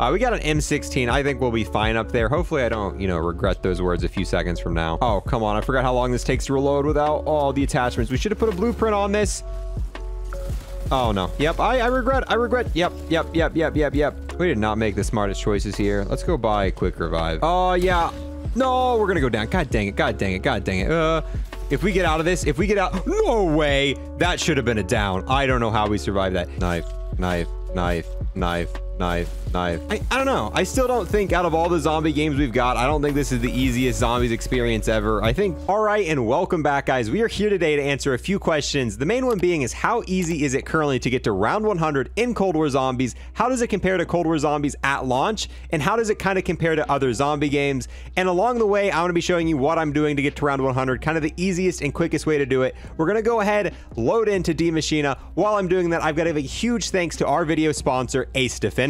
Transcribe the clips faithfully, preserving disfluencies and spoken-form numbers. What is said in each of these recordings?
Uh, we got an M sixteen. I think we'll be fine up there. Hopefully I don't, you know, regret those words a few seconds from now. Oh, come on. I forgot how long this takes to reload without all the attachments. We should have put a blueprint on this. Oh, no. Yep. I, I regret. I regret. Yep. Yep. Yep. Yep. Yep. Yep. We did not make the smartest choices here. Let's go buy a quick revive. Oh, yeah. No, we're going to go down. God dang it. God dang it. God dang it. Uh, if we get out of this, if we get out. No way. That should have been a down. I don't know how we survived that. Knife, knife, knife, knife. Knife, knife. I, I don't know. I still don't think out of all the zombie games we've got, I don't think this is the easiest zombies experience ever. I think, all right, and welcome back, guys. We are here today to answer a few questions. The main one being is how easy is it currently to get to round one hundred in Cold War Zombies? How does it compare to Cold War Zombies at launch? And how does it kind of compare to other zombie games? And along the way, I'm going to be showing you what I'm doing to get to round one hundred, kind of the easiest and quickest way to do it. We're going to go ahead, load into D Machina. While I'm doing that, I've got to give a huge thanks to our video sponsor, Ace Defender.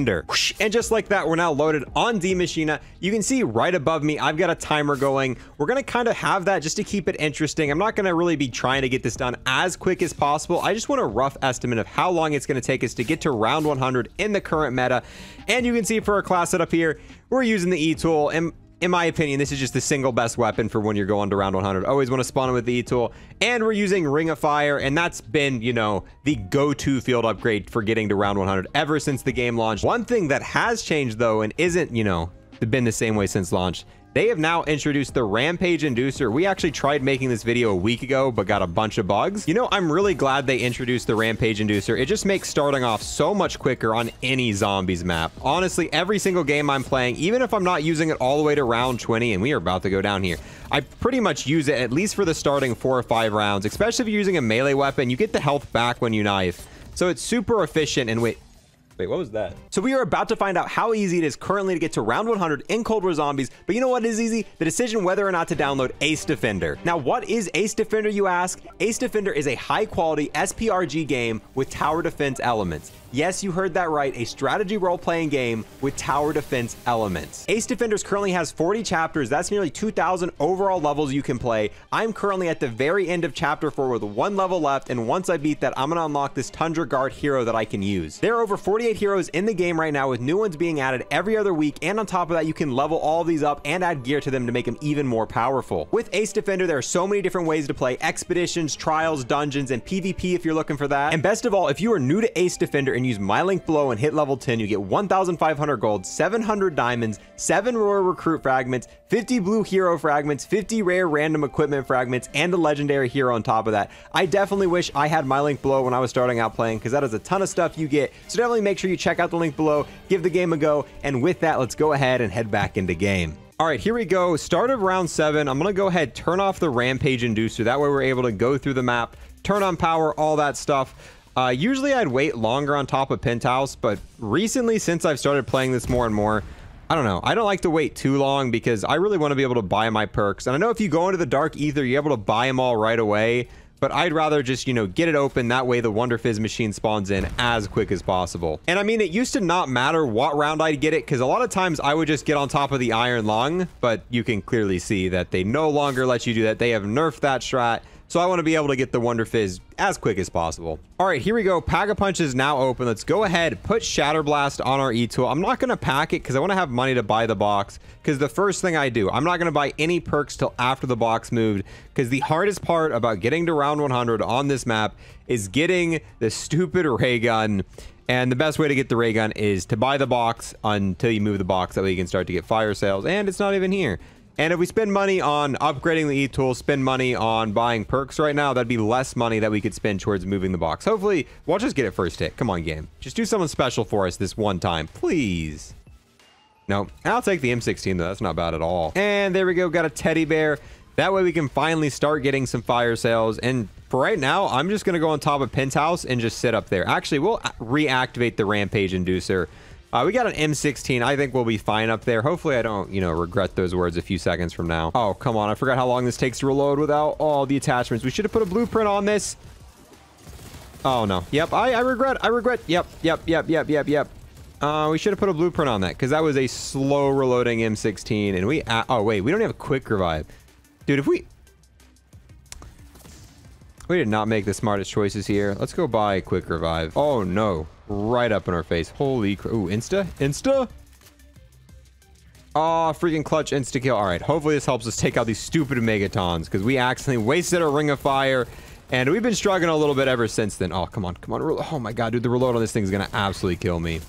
And just like that, we're now loaded on D Machina. You can see right above me, I've got a timer going. We're going to kind of have that just to keep it interesting. I'm not going to really be trying to get this done as quick as possible. I just want a rough estimate of how long it's going to take us to get to round one hundred in the current meta. And you can see for our class setup here, we're using the E-Tool. And in my opinion, this is just the single best weapon for when you're going to round one hundred. Always want to spawn in with the E-Tool. And we're using Ring of Fire, and that's been, you know, the go-to field upgrade for getting to round one hundred ever since the game launched. One thing that has changed, though, and isn't, you know, been the same way since launch, they have now introduced the Rampage Inducer. We actually tried making this video a week ago, but got a bunch of bugs. You know, I'm really glad they introduced the Rampage Inducer. It just makes starting off so much quicker on any zombies map. Honestly, every single game I'm playing, even if I'm not using it all the way to round twenty, and we are about to go down here, I pretty much use it at least for the starting four or five rounds, especially if you're using a melee weapon. You get the health back when you knife. So it's super efficient and wait, Wait, what was that? So we are about to find out how easy it is currently to get to round one hundred in Cold War Zombies, but you know what is easy? The decision whether or not to download Ace Defender. Now, what is Ace Defender, you ask? Ace Defender is a high-quality S P R G game with tower defense elements. Yes, you heard that right, a strategy role-playing game with tower defense elements. Ace Defenders currently has forty chapters. That's nearly two thousand overall levels you can play. I'm currently at the very end of chapter four with one level left, and once I beat that, I'm gonna unlock this Tundra Guard hero that I can use. There are over forty-eight heroes in the game right now, with new ones being added every other week, and on top of that, you can level all these up and add gear to them to make them even more powerful. With Ace Defender, there are so many different ways to play: expeditions, trials, dungeons, and PvP if you're looking for that. And best of all, if you are new to Ace Defender and use my link below and hit level ten, you get one thousand five hundred gold, seven hundred diamonds, seven royal recruit fragments, fifty blue hero fragments, fifty rare random equipment fragments, and a legendary hero on top of that. I definitely wish I had my link below when I was starting out playing, because that is a ton of stuff you get. So definitely make sure you check out the link below, give the game a go, and with that, let's go ahead and head back into game. All right, here we go. Start of round seven. I'm gonna go ahead, turn off the Rampage Inducer. That way we're able to go through the map, turn on power, all that stuff. Uh, usually I'd wait longer on top of Penthouse, but recently, since I've started playing this more and more, I don't know. I don't like to wait too long because I really want to be able to buy my perks. And I know if you go into the Dark Aether, you're able to buy them all right away, but I'd rather just, you know, get it open. That way the Wonder Fizz machine spawns in as quick as possible. And I mean, it used to not matter what round I'd get it, because a lot of times I would just get on top of the Iron Lung, but you can clearly see that they no longer let you do that. They have nerfed that strat. So I want to be able to get the Wonder Fizz as quick as possible. All right, here we go. Pack-A-Punch is now open. Let's go ahead, put Shatterblast on our E-Tool. I'm not going to pack it because I want to have money to buy the box, because the first thing I do, I'm not going to buy any perks till after the box moved, because the hardest part about getting to round one hundred on this map is getting the stupid Ray Gun. And the best way to get the Ray Gun is to buy the box until you move the box. That way you can start to get fire sales, and it's not even here. And if we spend money on upgrading the E-Tool, spend money on buying perks right now, that'd be less money that we could spend towards moving the box. Hopefully, we'll just get it first hit. Come on, game. Just do something special for us this one time, please. No, I'll take the M sixteen, though. That's not bad at all. And there we go. Got a teddy bear. That way we can finally start getting some fire sales. And for right now, I'm just going to go on top of Penthouse and just sit up there. Actually, we'll reactivate the Rampage Inducer. Uh, we got an M sixteen. I think we'll be fine up there. Hopefully I don't, you know, regret those words a few seconds from now. Oh, come on. I forgot how long this takes to reload without all the attachments. We should have put a blueprint on this. Oh, no. Yep. I, I regret. I regret. Yep. Yep. Yep. Yep. Yep. Yep. Uh, we should have put a blueprint on that, because that was a slow reloading M sixteen. And we... Uh, oh, wait. We don't have a quick revive. Dude, if we... We did not make the smartest choices here. Let's go buy a quick revive. Oh, no. Right up in our face. Holy crap. Ooh, insta? Insta? Oh, freaking clutch insta-kill. All right, hopefully this helps us take out these stupid Megatons, because we accidentally wasted our Ring of Fire, and we've been struggling a little bit ever since then. Oh, come on, come on. Oh my god, dude, the reload on this thing is going to absolutely kill me.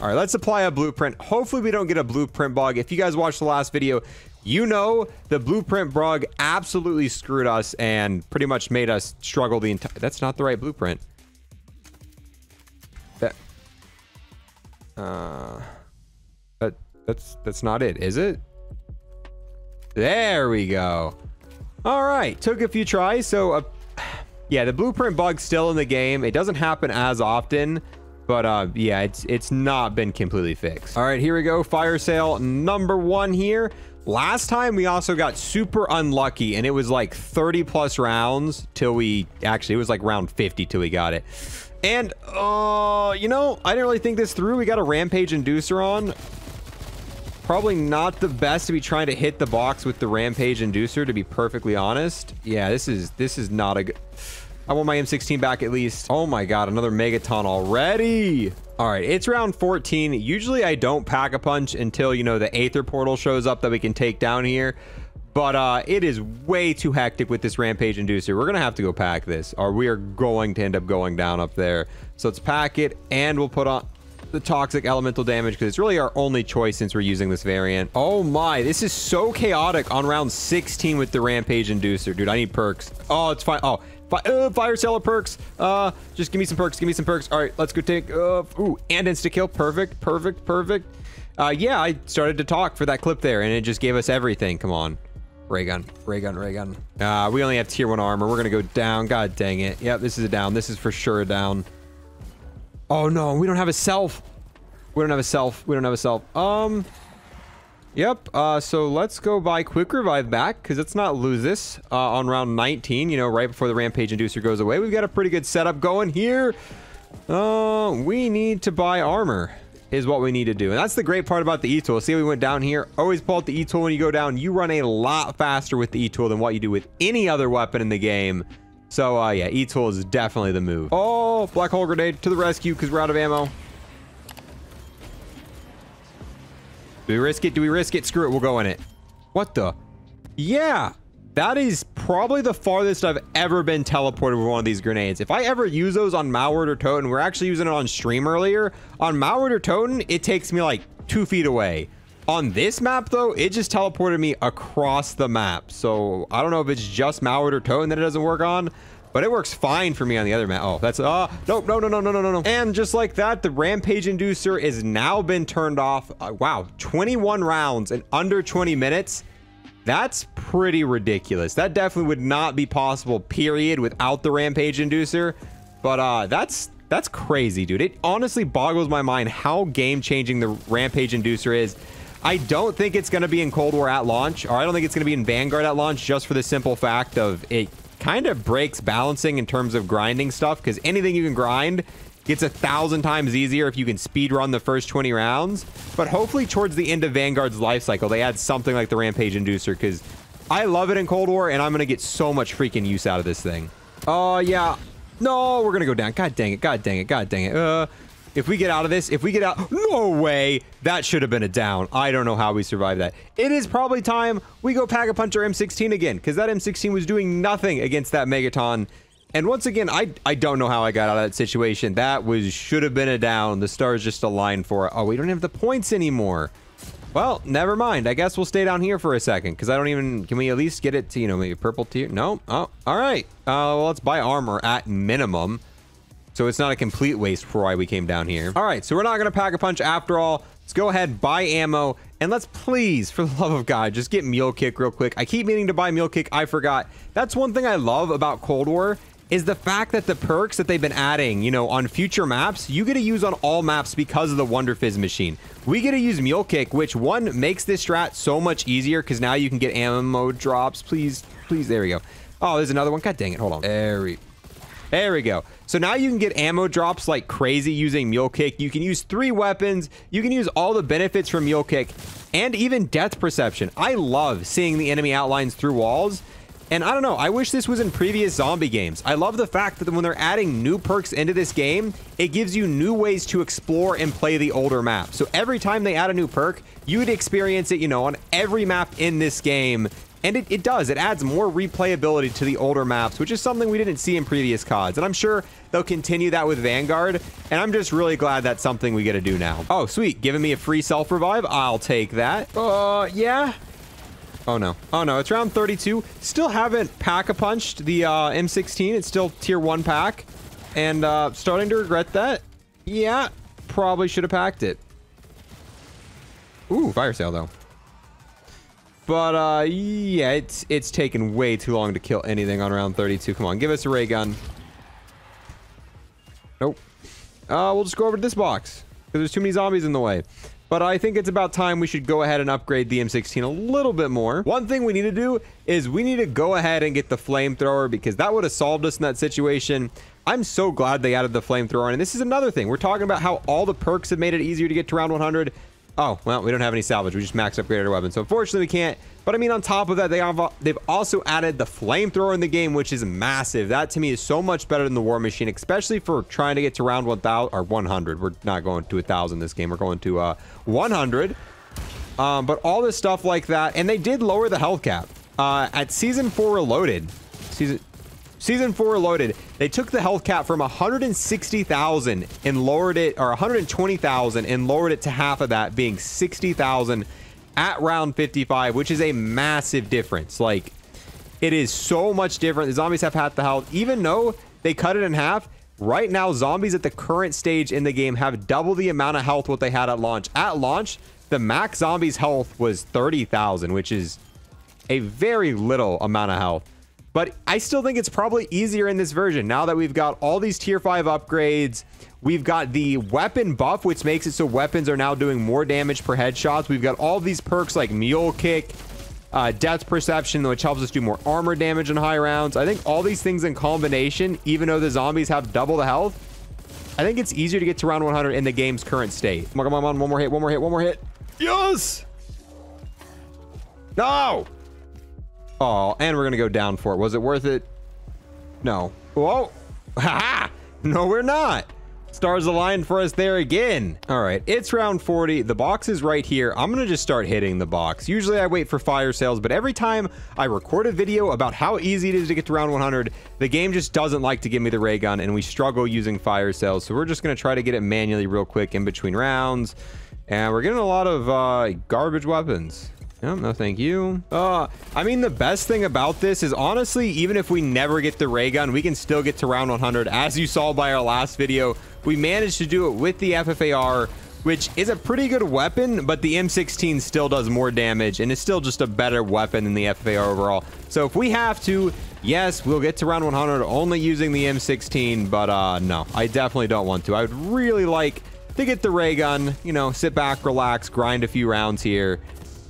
All right, let's apply a blueprint. Hopefully we don't get a blueprint bug. If you guys watched the last video, you know the blueprint bug absolutely screwed us and pretty much made us struggle the entire... That's not the right blueprint. That... Uh... That, that's, that's not it, is it? There we go. All right, took a few tries, so... Uh, yeah, the blueprint bug's still in the game. It doesn't happen as often. But, uh, yeah, it's it's not been completely fixed. All right, here we go. Fire sale number one here. Last time, we also got super unlucky, and it was like thirty plus rounds till we... Actually, it was like round fifty till we got it. And, uh, you know, I didn't really think this through. We got a Rampage Inducer on. Probably not the best to be trying to hit the box with the Rampage Inducer, to be perfectly honest. Yeah, this is this is not a good... I want my M sixteen back at least. Oh my god, another Megaton already. All right, it's round fourteen. Usually I don't Pack-A-Punch until, you know, the Aether portal shows up that we can take down here. But uh, it is way too hectic with this Rampage Inducer. We're going to have to go pack this, or we are going to end up going down up there. So let's pack it, and we'll put on the Toxic Elemental Damage, because it's really our only choice since we're using this variant. Oh my, this is so chaotic on round sixteen with the Rampage Inducer. Dude, I need perks. Oh, it's fine. Oh. Uh, Fire Cellar perks. Uh, just give me some perks. Give me some perks. All right, let's go take... Uh, ooh, and insta-kill. Perfect, perfect, perfect. Uh, yeah, I started to talk for that clip there, and it just gave us everything. Come on. Ray gun, ray gun, ray gun. Uh, we only have tier one armor. We're going to go down. God dang it. Yep, this is a down. This is for sure a down. Oh, no. We don't have a self. We don't have a self. We don't have a self. Um... Yep, uh, so let's go buy Quick Revive back, because let's not lose this uh, on round nineteen, you know, right before the Rampage Inducer goes away. We've got a pretty good setup going here. Uh, we need to buy armor, is what we need to do. And that's the great part about the E-Tool. See how we went down here? Always pull out the E-Tool when you go down. You run a lot faster with the E-Tool than what you do with any other weapon in the game. So, uh, yeah, E-Tool is definitely the move. Oh, Black Hole Grenade to the rescue, because we're out of ammo. Do we risk it? Do we risk it? Screw it. We'll go in it. What the? Yeah, that is probably the farthest I've ever been teleported with one of these grenades. If I ever use those on Malward or Toten, we're actually using it on stream earlier. On Malward or Toten, it takes me like two feet away. On this map, though, it just teleported me across the map. So I don't know if it's just Malward or Toten that it doesn't work on, but it works fine for me on the other map. Oh, that's... Uh, no, no, no, no, no, no, no, no. And just like that, the Rampage Inducer has now been turned off. Uh, wow, twenty-one rounds in under twenty minutes. That's pretty ridiculous. That definitely would not be possible, period, without the Rampage Inducer. But uh, that's that's crazy, dude. It honestly boggles my mind how game-changing the Rampage Inducer is. I don't think it's going to be in Cold War at launch, or I don't think it's going to be in Vanguard at launch, just for the simple fact of it... kind of breaks balancing in terms of grinding stuff, because anything you can grind gets a thousand times easier if you can speed run the first twenty rounds. But hopefully towards the end of Vanguard's life cycle, they add something like the Rampage Inducer, because I love it in Cold War, and I'm gonna get so much freaking use out of this thing. Oh uh, yeah, no, we're gonna go down. God dang it! God dang it! God dang it! Uh, if we get out of this, if we get out, no way. That should have been a down. I don't know how we survived that. It is probably time we go Pack-A-Punch our M sixteen again, because that M sixteen was doing nothing against that Megaton. And once again, I I don't know how I got out of that situation. That was should have been a down. The stars just aligned for it. Oh, we don't have the points anymore. Well, never mind. I guess we'll stay down here for a second, because I don't even... Can we at least get it to, you know, maybe purple tier? No? Oh, all right. Uh, well, let's buy armor at minimum, so it's not a complete waste for why we came down here. All right, so we're not going to Pack-A-Punch after all. Let's go ahead, buy ammo, and let's please, for the love of God, just get Mule Kick real quick. I keep meaning to buy Mule Kick. I forgot. That's one thing I love about Cold War, is the fact that the perks that they've been adding, you know, on future maps, you get to use on all maps because of the Wonder Fizz machine. We get to use Mule Kick, which, one, makes this strat so much easier, because now you can get ammo drops. Please, please, there we go. Oh, there's another one. God dang it, hold on. There we go. There we go. So now you can get ammo drops like crazy using Mule Kick. You can use three weapons. You can use all the benefits from Mule Kick, and even Death Perception. I love seeing the enemy outlines through walls. And I don't know, I wish this was in previous zombie games. I love the fact that when they're adding new perks into this game, it gives you new ways to explore and play the older map. So every time they add a new perk, you would experience it, you know, on every map in this game. And it, it does, it adds more replayability to the older maps, which is something we didn't see in previous C O Ds. And I'm sure they'll continue that with Vanguard. And I'm just really glad that's something we get to do now. Oh, sweet, giving me a free self-revive. I'll take that. Uh, yeah. Oh no, oh no, it's round thirty-two. Still haven't pack-a-punched the uh, M sixteen. It's still tier one pack. And uh, starting to regret that. Yeah, probably should have packed it. Ooh, fire sale though. But uh, yeah, it's, it's taken way too long to kill anything on round thirty-two. Come on, give us a ray gun. Nope. Uh, we'll just go over to this box because there's too many zombies in the way. But I think it's about time we should go ahead and upgrade the M sixteen a little bit more. One thing we need to do is we need to go ahead and get the flamethrower because that would have solved us in that situation. I'm so glad they added the flamethrower. And this is another thing. We're talking about how all the perks have made it easier to get to round one hundred. Oh, well, we don't have any salvage. We just max upgraded our weapon. So unfortunately, we can't. But I mean, on top of that, they have, they've also added the flamethrower in the game, which is massive. That to me is so much better than the War Machine, especially for trying to get to round one thousand or one hundred. We're not going to one thousand this game. We're going to uh, one hundred. Um, but all this stuff like that. And they did lower the health cap. Uh, at Season four Reloaded, Season... Season four Reloaded, they took the health cap from one hundred sixty thousand and lowered it, or one hundred twenty thousand and lowered it to half of that, being sixty thousand at round fifty-five, which is a massive difference. Like, it is so much different. The zombies have half the health, even though they cut it in half. Right now, zombies at the current stage in the game have double the amount of health what they had at launch. At launch, the max zombies' health was thirty thousand, which is a very little amount of health. But I still think it's probably easier in this version. Now that we've got all these tier five upgrades, we've got the weapon buff, which makes it so weapons are now doing more damage per headshots. We've got all these perks like Mule Kick, uh, Death Perception, which helps us do more armor damage in high rounds. I think all these things in combination, even though the zombies have double the health, I think it's easier to get to round one hundred in the game's current state. Come on, come on, come on. One more hit, one more hit, one more hit. Yes! No! Oh, and we're going to go down for it. Was it worth it? No. Whoa. Ha-ha! No, we're not. Stars aligned for us there again. All right, it's round forty. The box is right here. I'm going to just start hitting the box. Usually I wait for fire sales, but every time I record a video about how easy it is to get to round one hundred, the game just doesn't like to give me the ray gun, and we struggle using fire sales. So we're just going to try to get it manually real quick in between rounds. And we're getting a lot of uh, garbage weapons. No, no, thank you. Uh, I mean, the best thing about this is, honestly, even if we never get the ray gun, we can still get to round one hundred. As you saw by our last video, we managed to do it with the F F A R, which is a pretty good weapon, but the M sixteen still does more damage and is still just a better weapon than the F F A R overall. So if we have to, yes, we'll get to round one hundred only using the M sixteen, but uh, no, I definitely don't want to. I would really like to get the ray gun, you know, sit back, relax, grind a few rounds here.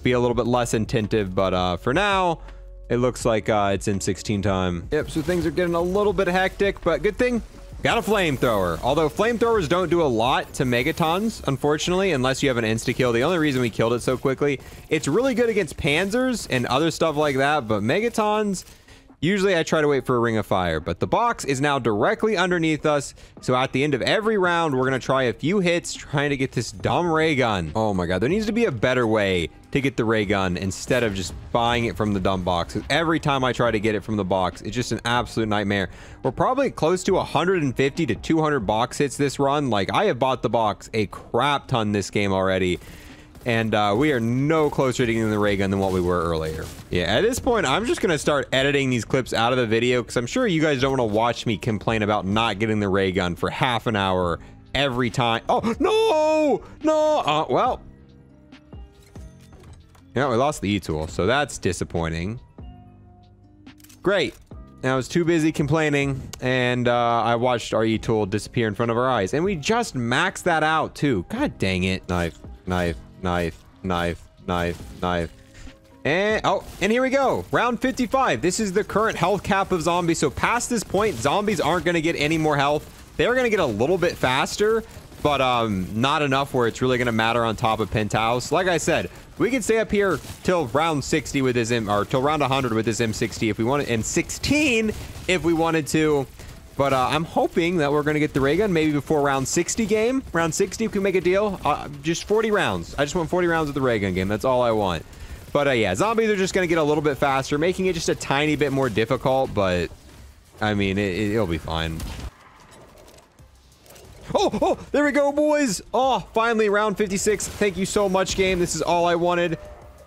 Be a little bit less attentive, but uh for now it looks like uh it's M sixteen time. Yep, so things are getting a little bit hectic, but good thing got a flamethrower. Although flamethrowers don't do a lot to megatons, unfortunately, unless you have an insta kill. The only reason we killed it so quickly, it's really good against panzers and other stuff like that, but megatons, usually I try to wait for a ring of fire. But the box is now directly underneath us. So at the end of every round, we're going to try a few hits trying to get this dumb ray gun. Oh my God, there needs to be a better way to get the ray gun instead of just buying it from the dumb box. Every time I try to get it from the box, it's just an absolute nightmare. We're probably close to one hundred fifty to two hundred box hits this run. Like, I have bought the box a crap ton this game already. And uh, we are no closer to getting the ray gun than what we were earlier. Yeah, at this point, I'm just going to start editing these clips out of the video because I'm sure you guys don't want to watch me complain about not getting the ray gun for half an hour every time. Oh, no, no. Uh, well, yeah, we lost the E-Tool, so that's disappointing. Great. And I was too busy complaining, and uh, I watched our E-Tool disappear in front of our eyes. And we just maxed that out, too. God dang it. Knife, knife. Knife, knife, knife, knife. And, oh, and here we go. Round fifty-five. This is the current health cap of zombies. So past this point, zombies aren't going to get any more health. They're going to get a little bit faster, but um, not enough where it's really going to matter on top of Penthouse. Like I said, we can stay up here till round sixty with his M, or till round one hundred with his M sixty if we wanted, M sixteen if we wanted to. But uh, I'm hoping that we're going to get the ray gun maybe before round sixty game. Round sixty, if we can make a deal. Uh, just forty rounds. I just want forty rounds of the ray gun game. That's all I want. But uh, yeah, zombies are just going to get a little bit faster, making it just a tiny bit more difficult. But I mean, it, it'll be fine. Oh, oh, there we go, boys. Oh, finally, round fifty-six. Thank you so much, game. This is all I wanted.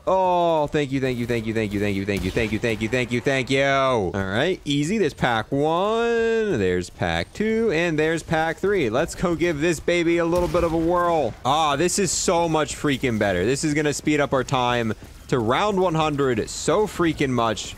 Oh, thank you, thank you, thank you, thank you, thank you, thank you, thank you, thank you, thank you, thank you. All right, easy. There's pack one, there's pack two, and there's pack three. Let's go give this baby a little bit of a whirl. Ah, this is so much freaking better. This is going to speed up our time to round one hundred so freaking much.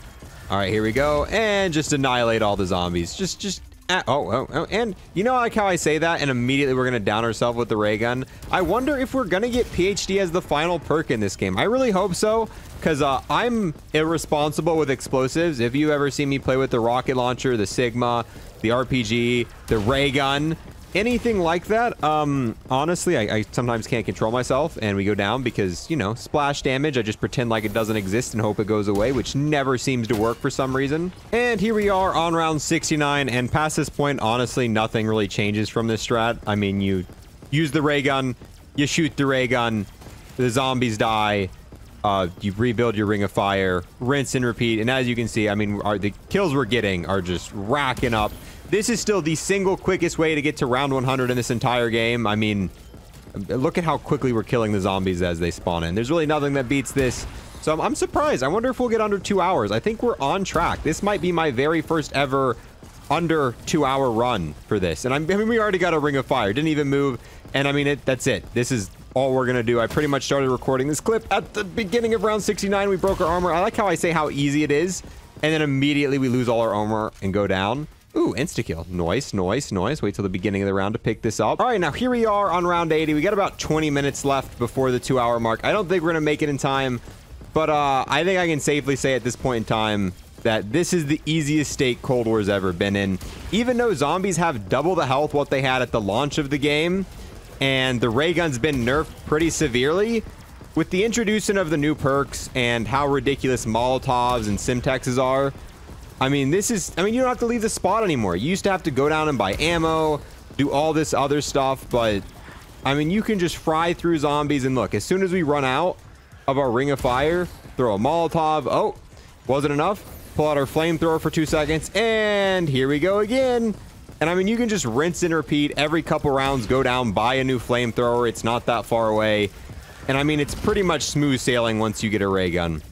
All right, here we go. And just annihilate all the zombies. Just, just... Uh, oh, oh, oh, and you know, like how I say that and immediately we're going to down ourselves with the ray gun. I wonder if we're going to get P H D as the final perk in this game. I really hope so, because uh, I'm irresponsible with explosives. If you ever see me play with the rocket launcher, the Sigma, the R P G, the ray gun, anything like that, um, honestly, I, I sometimes can't control myself and we go down because, you know, splash damage. I just pretend like it doesn't exist and hope it goes away, which never seems to work for some reason. And here we are on round sixty-nine, and past this point, honestly, nothing really changes from this strat. I mean, you use the ray gun, you shoot the ray gun, the zombies die, uh, you rebuild your Ring of Fire, rinse and repeat. And as you can see, I mean, our, the kills we're getting are just racking up. This is still the single quickest way to get to round one hundred in this entire game. I mean, look at how quickly we're killing the zombies as they spawn in. There's really nothing that beats this. So I'm, I'm surprised. I wonder if we'll get under two hours. I think we're on track. This might be my very first ever under two hour run for this. And I'm, I mean, we already got a Ring of Fire. Didn't even move. And I mean, it, that's it. This is all we're going to do. I pretty much started recording this clip at the beginning of round sixty-nine. We broke our armor. I like how I say how easy it is. And then immediately we lose all our armor and go down. Ooh, insta-kill. Nice, nice, nice. Wait till the beginning of the round to pick this up. All right, now here we are on round eighty. We got about twenty minutes left before the two-hour mark. I don't think we're going to make it in time, but uh, I think I can safely say at this point in time that this is the easiest state Cold War's ever been in. Even though zombies have double the health what they had at the launch of the game, and the ray gun's been nerfed pretty severely, with the introduction of the new perks and how ridiculous Molotovs and Simtexes are, I mean, this is, I mean, you don't have to leave the spot anymore. You used to have to go down and buy ammo, do all this other stuff, but I mean, you can just fry through zombies. And look, as soon as we run out of our Ring of Fire, throw a Molotov. Oh, wasn't enough. Pull out our flamethrower for two seconds. And here we go again. And I mean, you can just rinse and repeat every couple rounds, go down, buy a new flamethrower. It's not that far away. And I mean, it's pretty much smooth sailing once you get a ray gun.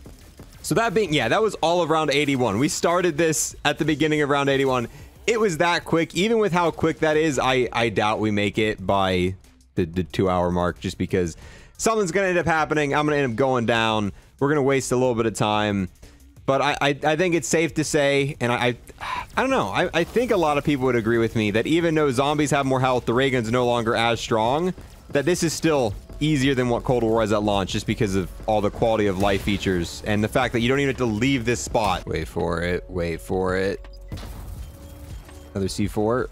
So that being, yeah, that was all of round eighty-one. We started this at the beginning of round eighty-one. It was that quick. Even with how quick that is, I, I doubt we make it by the, the two-hour mark just because something's going to end up happening. I'm going to end up going down. We're going to waste a little bit of time. But I, I, I think it's safe to say, and I I, I don't know, I, I think a lot of people would agree with me that even though zombies have more health, the ray gun's no longer as strong, that this is still easier than what Cold War was at launch just because of all the quality of life features and the fact that you don't even have to leave this spot. Wait for it. Wait for it. Another C four.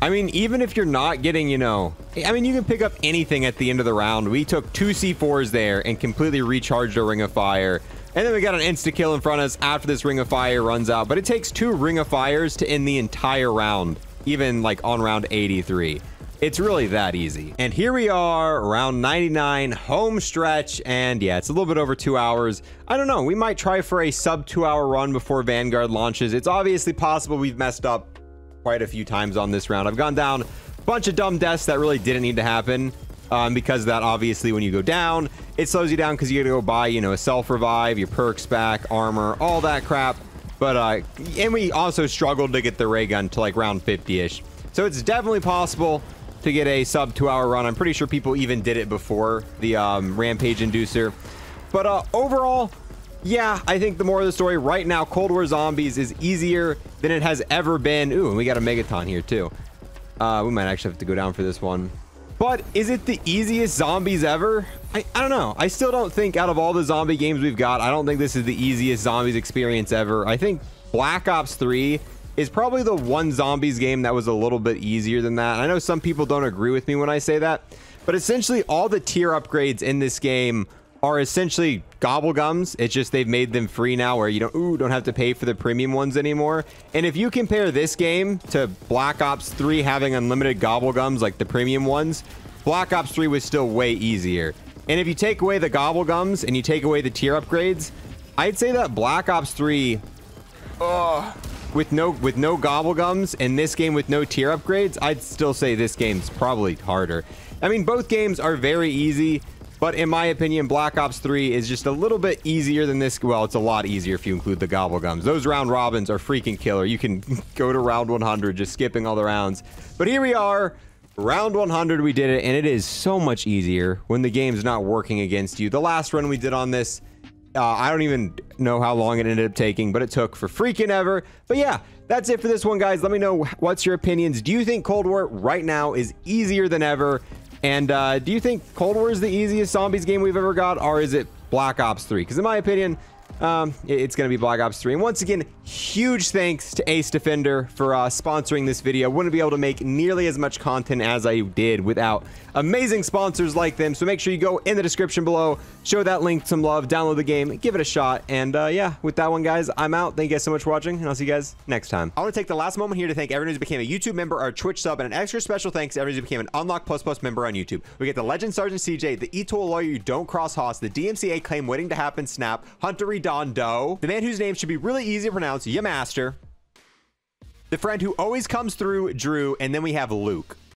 I mean, even if you're not getting, you know, I mean, you can pick up anything at the end of the round. We took two C fours there and completely recharged our Ring of Fire. And then we got an insta-kill in front of us after this Ring of Fire runs out. But it takes two Ring of Fires to end the entire round, even like on round eighty-three. It's really that easy. And here we are, round ninety-nine, home stretch. And yeah, it's a little bit over two hours. I don't know. We might try for a sub two hour run before Vanguard launches. It's obviously possible we've messed up quite a few times on this round. I've gone down a bunch of dumb deaths that really didn't need to happen. Um, because of that, obviously, when you go down, it slows you down because you got to go buy, you know, a self revive, your perks back, armor, all that crap. But, uh, and we also struggled to get the ray gun to like round fifty-ish. So it's definitely possible to get a sub two hour run. I'm pretty sure people even did it before the um, Rampage Inducer. But uh, overall, yeah, I think the moral of the story right now, Cold War Zombies is easier than it has ever been. Ooh, and we got a Megaton here too. Uh, we might actually have to go down for this one. But is it the easiest zombies ever? I, I don't know. I still don't think out of all the zombie games we've got, I don't think this is the easiest zombies experience ever. I think Black Ops three is probably the one Zombies game that was a little bit easier than that. I know some people don't agree with me when I say that, but essentially all the tier upgrades in this game are essentially gobble gums. It's just they've made them free now, where you don't ooh, don't have to pay for the premium ones anymore. And if you compare this game to Black Ops three having unlimited gobble gums like the premium ones, Black Ops three was still way easier. And if you take away the gobble gums and you take away the tier upgrades, I'd say that Black Ops three oh, with no with no gobble gums and this game with no tier upgrades, I'd still say this game's probably harder. I mean, both games are very easy, but in my opinion, Black Ops three is just a little bit easier than this. Well, it's a lot easier if you include the gobble gums. Those round robins are freaking killer. You can go to round one hundred just skipping all the rounds. But here we are, round one hundred, we did it, and it is so much easier when the game's not working against you. The last run we did on this, uh, I don't even know how long it ended up taking, but it took for freaking ever. But yeah, that's it for this one, guys. Let me know what's your opinions. Do you think Cold War right now is easier than ever? And uh, do you think Cold War is the easiest Zombies game we've ever got, or is it Black Ops three? Because in my opinion, um, it's going to be Black Ops three. And once again, huge thanks to Ace Defender for uh, sponsoring this video. Wouldn't be able to make nearly as much content as I did without amazing sponsors like them. So make sure you go in the description below, show that link some love, download the game, give it a shot. And uh, yeah, with that one, guys, I'm out. Thank you guys so much for watching, and I'll see you guys next time. I want to take the last moment here to thank everyone who became a YouTube member or a Twitch sub, and an extra special thanks to everyone who became an Unlock Plus Plus member on YouTube. We get the Legend Sergeant C J, the E-Tool lawyer you don't cross Haas, the D M C A claim waiting to happen Snap, Hunter Redondo, the man whose name should be really easy to pronounce, Yamaster, the friend who always comes through, Drew, and then we have Luke.